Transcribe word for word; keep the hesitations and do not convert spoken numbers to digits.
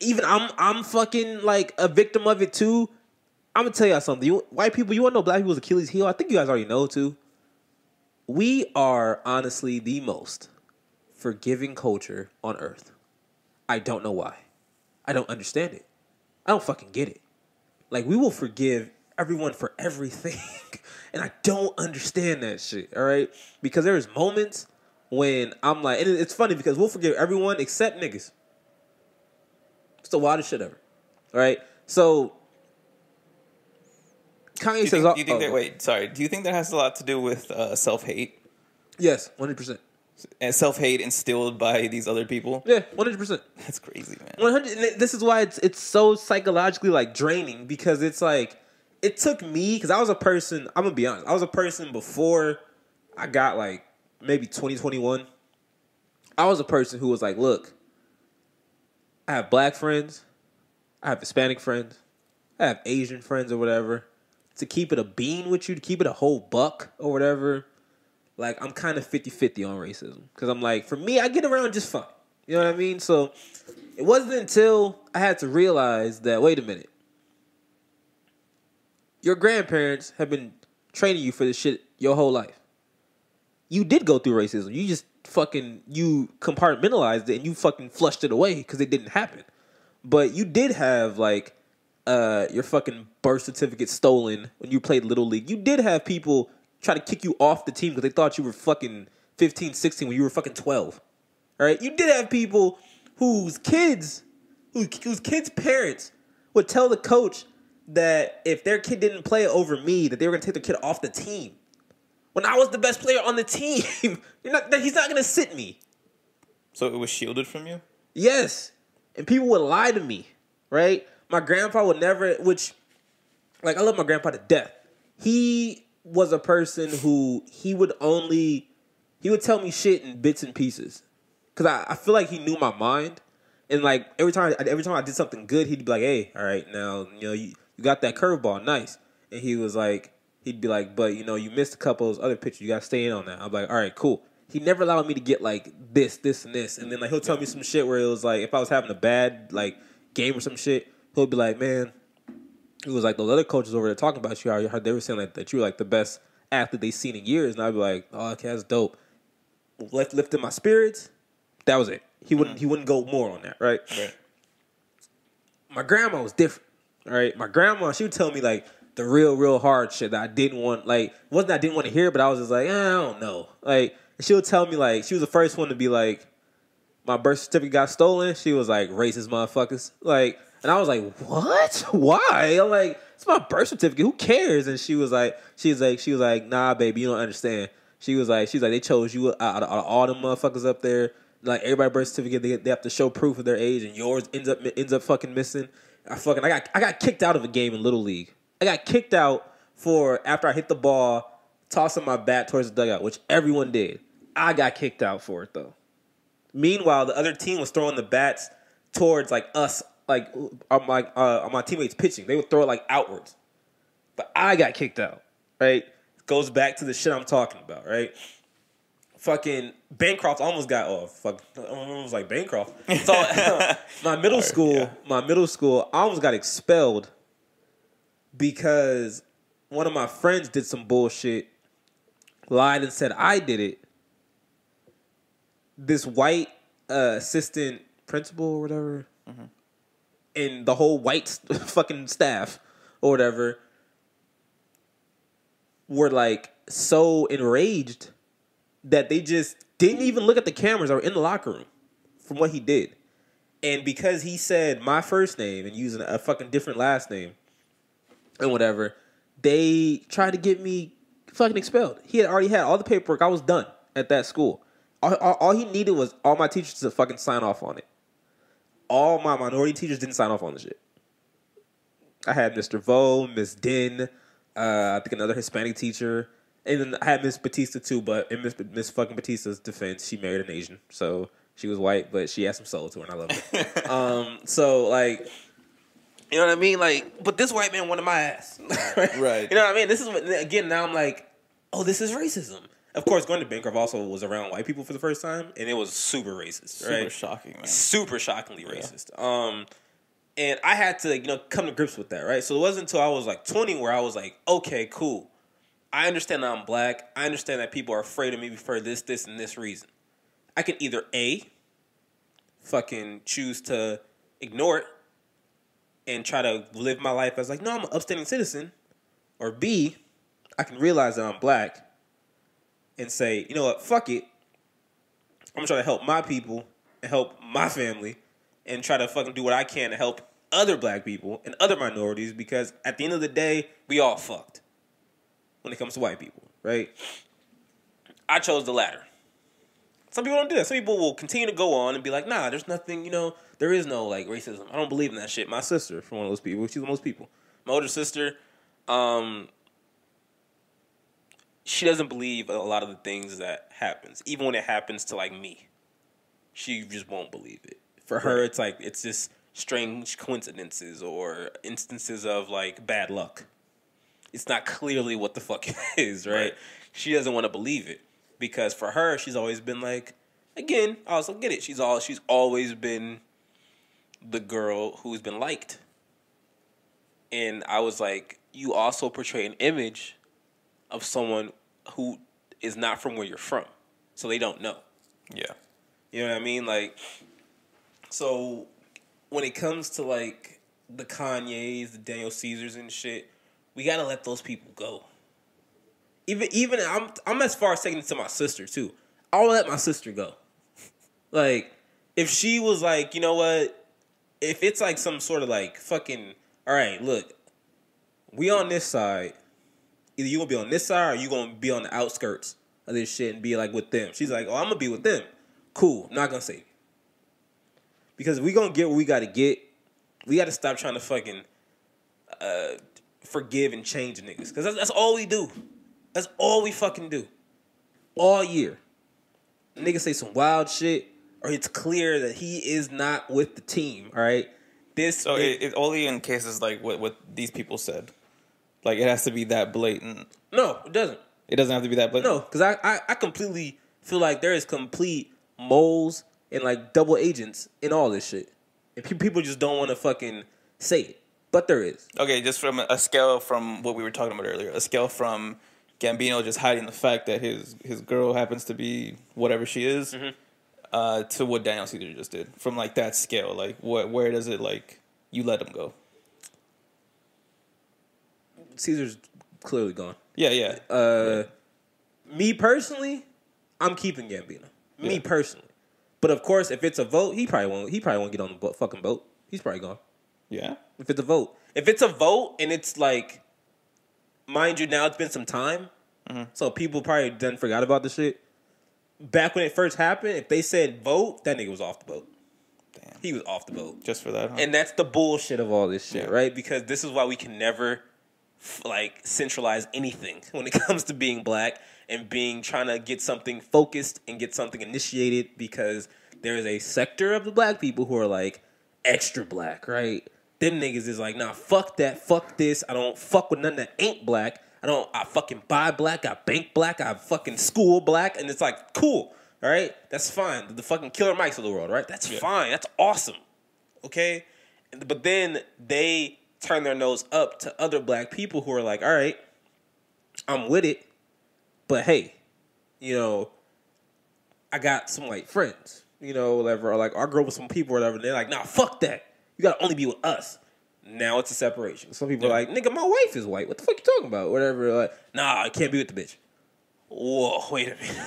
even I'm I'm fucking like a victim of it too. I'm gonna tell y'all something. You white people, you wanna know black people's Achilles heel? I think you guys already know too. We are honestly the most forgiving culture on earth. I don't know why. I don't understand it. I don't fucking get it. Like, we will forgive everyone for everything. And I don't understand that shit, all right? Because there's moments when I'm like, and it's funny because we'll forgive everyone except niggas. It's the wildest shit ever, all right? So, Kanye do says... Think, do you think oh, that, wait, sorry. Do you think that has a lot to do with uh, self-hate? Yes, one hundred percent. And self-hate instilled by these other people? Yeah, one hundred percent. That's crazy, man. one hundred. This is why it's it's so psychologically, like, draining, because it's like... It took me, because I was a person, I'm going to be honest, I was a person before I got, like, maybe twenty, twenty-one. I was a person who was like, look, I have black friends, I have Hispanic friends, I have Asian friends or whatever. To keep it a bean with you, to keep it a whole buck or whatever, like, I'm kind of fifty-fifty on racism. Because I'm like, for me, I get around just fine. You know what I mean? So it wasn't until I had to realize that, wait a minute, your grandparents have been training you for this shit your whole life. You did go through racism. You just fucking, you compartmentalized it and you fucking flushed it away because it didn't happen. But you did have, like, uh, your fucking birth certificate stolen when you played Little League. You did have people try to kick you off the team because they thought you were fucking fifteen, sixteen when you were fucking twelve. All right? You did have people whose kids, whose, whose kids' parents would tell the coach that if their kid didn't play over me, that they were going to take their kid off the team. When I was the best player on the team, you're not, he's not going to sit me. So it was shielded from you? Yes. And people would lie to me, right? My grandpa would never, which, like, I love my grandpa to death. He was a person who he would only, he would tell me shit in bits and pieces. Because I, I feel like he knew my mind. And, like, every time, every time I did something good, he'd be like, hey, all right, now, you know, you, you got that curveball, nice. And he was like, he'd be like, but, you know, you missed a couple of those other pitches. You got to stay in on that. I'm like, all right, cool. He never allowed me to get, like, this, this, and this. And then, like, he'll tell me some shit where it was like, if I was having a bad, like, game or some shit, he'll be like, man, it was like those other coaches over there talking about you. I heard they were saying, like, that you were, like, the best athlete they've seen in years. And I'd be like, oh, okay, that's dope. Lift, lifted my spirits. That was it. He wouldn't, he wouldn't go more on that, right? Right. My grandma was different. All right, my grandma, she would tell me, like, the real, real hard shit that I didn't want, like, wasn't that I didn't want to hear, but I was just like, eh, I don't know. Like, she would tell me, like, she was the first one to be like, my birth certificate got stolen. She was like, racist motherfuckers. Like, and I was like, what? Why? I'm like, it's my birth certificate. Who cares? And she was like, she was like, she was like, nah, baby, you don't understand. She was like, she was like, they chose you out of all the motherfuckers up there. Like, everybody's birth certificate, they, they have to show proof of their age, and yours ends up ends up fucking missing. I fucking I got I got kicked out of a game in Little League. I got kicked out for after I hit the ball, tossing my bat towards the dugout, which everyone did. I got kicked out for it though. Meanwhile, the other team was throwing the bats towards like us, like on my uh, my teammates pitching. They would throw it like outwards, but I got kicked out. Right, it goes back to the shit I'm talking about. Right. Fucking Bancroft almost got off. Fuck, I was like Bancroft. So my middle school, yeah. my middle school, I almost got expelled because one of my friends did some bullshit, lied and said I did it. This white uh, assistant principal or whatever, mm-hmm. and the whole white fucking staff or whatever were like so enraged that they just didn't even look at the cameras or in the locker room from what he did. And because he said my first name and using a fucking different last name and whatever, they tried to get me fucking expelled. He had already had all the paperwork. I was done at that school. All, all, all he needed was all my teachers to fucking sign off on it. All my minority teachers didn't sign off on the shit. I had Mister Vo, Miss Din, uh, I think another Hispanic teacher. And then I had Miss Batista too, but in Miss Miss fucking Batista's defense, she married an Asian, so she was white, but she had some soul to her, and I love it. um, so like, you know what I mean? Like, but this white man wanted my ass, right? Right. You know what I mean? This is what, again. Now I'm like, oh, this is racism. Of course, going to Bancroft also was around white people for the first time, and it was super racist, right? Super shocking, man. Super shockingly racist. Yeah. Um, And I had to, you know, come to grips with that, right? So it wasn't until I was like twenty where I was like, okay, cool. I understand that I'm black. I understand that people are afraid of me for this, this, and this reason. I can either A, fucking choose to ignore it and try to live my life as like, no, I'm an upstanding citizen. Or B, I can realize that I'm black and say, you know what, fuck it. I'm trying to help my people and help my family and try to fucking do what I can to help other black people and other minorities, because at the end of the day, we all fucked when it comes to white people, right? I chose the latter. Some people don't do that. Some people will continue to go on and be like, nah, there's nothing, you know, there is no, like, racism. I don't believe in that shit. My sister, from one of those people, she's one of those people. My older sister, um, she doesn't believe a lot of the things that happens. Even when it happens to, like, me, she just won't believe it. For her, it's like, it's just strange coincidences or instances of, like, bad luck. It's not clearly what the fuck it is, right? right. She doesn't want to believe it. Because for her, she's always been like, again, I also get it. She's all she's always been the girl who's been liked. And I was like, you also portray an image of someone who is not from where you're from. So they don't know. Yeah. You know what I mean? Like, so when it comes to like the Kanyes, the Daniel Caesars and shit, we gotta let those people go. Even even I'm I'm as far as taking it to my sister too. I'll let my sister go. Like, if she was like, you know what, if it's like some sort of like fucking, all right, look, we on this side. Either you gonna be on this side or you gonna be on the outskirts of this shit and be like with them. She's like, oh, I'm gonna be with them. Cool. I'm not gonna say it. Because if we gonna get what we gotta get, we gotta stop trying to fucking uh, forgive and change niggas. Because that's, that's all we do. That's all we fucking do. All year. Niggas say some wild shit, or it's clear that he is not with the team, all right? This so it, it only in cases like what, what these people said. Like, it has to be that blatant. No, it doesn't. It doesn't have to be that blatant? No, because I, I, I completely feel like there is complete moles and, like, double agents in all this shit. And pe- people just don't want to fucking say it. But there is. Okay, just from a scale from what we were talking about earlier. A scale from Gambino just hiding the fact that his, his girl happens to be whatever she is, mm-hmm. uh, to what Daniel Caesar just did. From, like, that scale, like, what, where does it, like, you let him go? Caesar's clearly gone. Yeah, yeah. Uh, yeah. Me personally, I'm keeping Gambino. Me yeah. personally. But, of course, if it's a vote, he probably won't He probably won't get on the bo- fucking boat. He's probably gone. Yeah? If it's a vote. If it's a vote and it's, like... Mind you, now it's been some time, mm-hmm. so people probably done forgot about the shit. Back when it first happened, if they said vote, that nigga was off the boat. Damn. He was off the boat. Just for that, huh? And that's the bullshit of all this shit, yeah. right? Because this is why we can never, like, centralize anything when it comes to being black and being trying to get something focused and get something initiated, because there is a sector of the black people who are, like, extra black, right? Them niggas is like, nah, fuck that, fuck this. I don't fuck with nothing that ain't black. I don't, I fucking buy black, I bank black, I fucking school black. And it's like, cool, all right? That's fine. The fucking Killer Mikes of the world, right? That's yeah. fine. That's awesome, okay? But then they turn their nose up to other black people who are like, all right, I'm with it, but hey, you know, I got some white friends, you know, whatever. Or like, I grew up with some people or whatever. And they're like, nah, fuck that. You gotta only be with us. Now it's a separation. Some people yeah. are like, nigga, my wife is white. What the fuck you talking about? Whatever. Like, nah, I can't be with the bitch. Whoa, wait a minute.